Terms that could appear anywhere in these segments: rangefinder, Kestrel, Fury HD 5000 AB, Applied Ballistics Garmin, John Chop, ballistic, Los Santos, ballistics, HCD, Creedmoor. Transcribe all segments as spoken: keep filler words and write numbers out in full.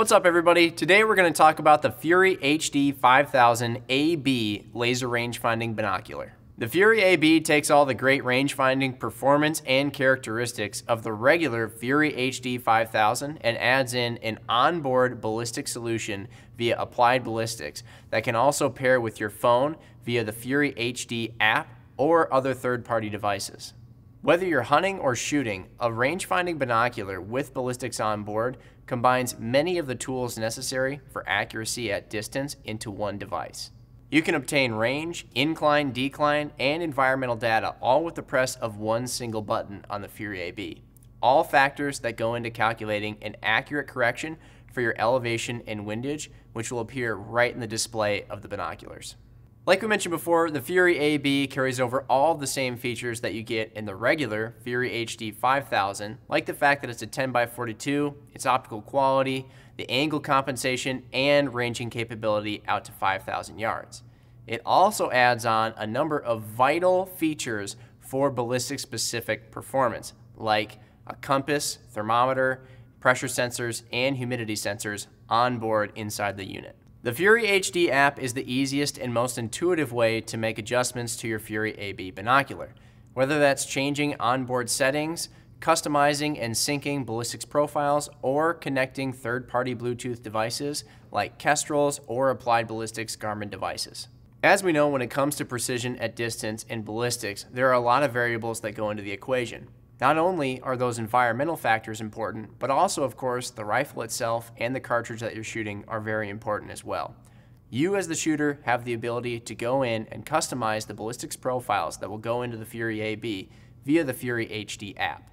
What's up, everybody? Today we're going to talk about the Fury H D five thousand A B laser range-finding binocular. The Fury A B takes all the great range-finding performance and characteristics of the regular Fury H D five thousand and adds in an onboard ballistic solution via Applied Ballistics that can also pair with your phone via the Fury H D app or other third-party devices. Whether you're hunting or shooting, a range-finding binocular with ballistics on board combines many of the tools necessary for accuracy at distance into one device. You can obtain range, incline, decline, and environmental data all with the press of one single button on the Fury A B. All factors that go into calculating an accurate correction for your elevation and windage, which will appear right in the display of the binoculars. Like we mentioned before, the Fury A B carries over all the same features that you get in the regular Fury H D five thousand, like the fact that it's a ten by forty-two, its optical quality, the angle compensation, and ranging capability out to five thousand yards. It also adds on a number of vital features for ballistic-specific performance, like a compass, thermometer, pressure sensors, and humidity sensors onboard inside the unit. The Fury H D app is the easiest and most intuitive way to make adjustments to your Fury A B binocular. Whether that's changing onboard settings, customizing and syncing ballistics profiles, or connecting third-party Bluetooth devices like Kestrel's or Applied Ballistics Garmin devices. As we know, when it comes to precision at distance and ballistics, there are a lot of variables that go into the equation. Not only are those environmental factors important, but also, of course, the rifle itself and the cartridge that you're shooting are very important as well. You, as the shooter, have the ability to go in and customize the ballistics profiles that will go into the Fury A B via the Fury H D app.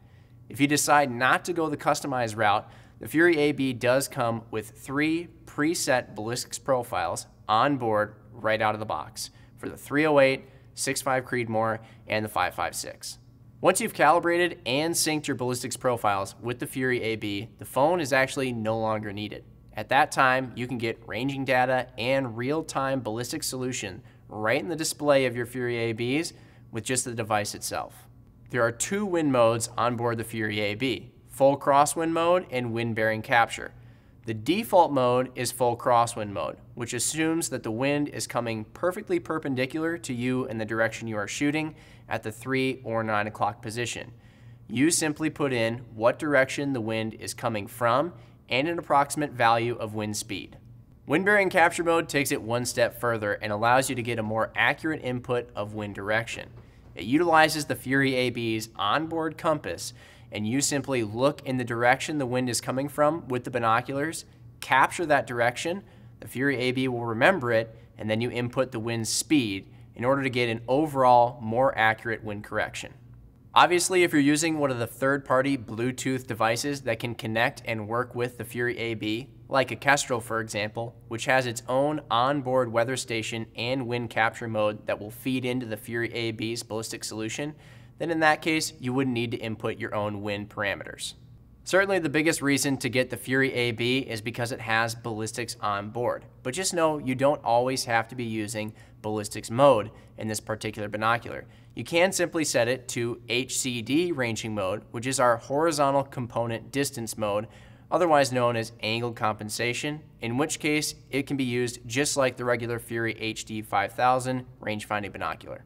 If you decide not to go the customized route, the Fury A B does come with three preset ballistics profiles on board right out of the box for the three oh eight, six five Creedmoor, and the five five six. Once you've calibrated and synced your ballistics profiles with the Fury A B, the phone is actually no longer needed. At that time, you can get ranging data and real-time ballistic solution right in the display of your Fury A Bs with just the device itself. There are two wind modes on board the Fury A B, full crosswind mode and wind bearing capture. The default mode is full crosswind mode, which assumes that the wind is coming perfectly perpendicular to you in the direction you are shooting at the three or nine o'clock position. You simply put in what direction the wind is coming from and an approximate value of wind speed. Wind bearing capture mode takes it one step further and allows you to get a more accurate input of wind direction. It utilizes the Fury A B's onboard compass, and you simply look in the direction the wind is coming from with the binoculars, capture that direction. The Fury A B will remember it, and then you input the wind speed in order to get an overall more accurate wind correction. Obviously, if you're using one of the third-party Bluetooth devices that can connect and work with the Fury A B, like a Kestrel, for example, which has its own onboard weather station and wind capture mode that will feed into the Fury A B's ballistic solution, then in that case, you wouldn't need to input your own wind parameters. Certainly the biggest reason to get the Fury A B is because it has ballistics on board, but just know you don't always have to be using ballistics mode in this particular binocular. You can simply set it to H C D ranging mode, which is our horizontal component distance mode, otherwise known as angle compensation, in which case it can be used just like the regular Fury H D five thousand range-finding binocular.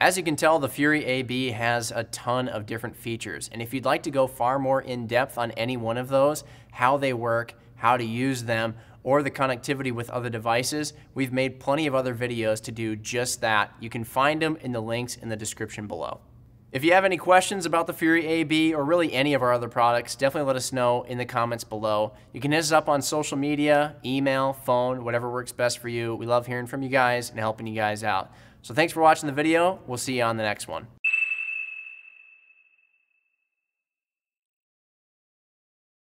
As you can tell, the Fury A B has a ton of different features, and if you'd like to go far more in depth on any one of those, how they work, how to use them, or the connectivity with other devices, we've made plenty of other videos to do just that. You can find them in the links in the description below. If you have any questions about the Fury A B or really any of our other products, definitely let us know in the comments below. You can hit us up on social media, email, phone, whatever works best for you. We love hearing from you guys and helping you guys out. So thanks for watching the video. We'll see you on the next one.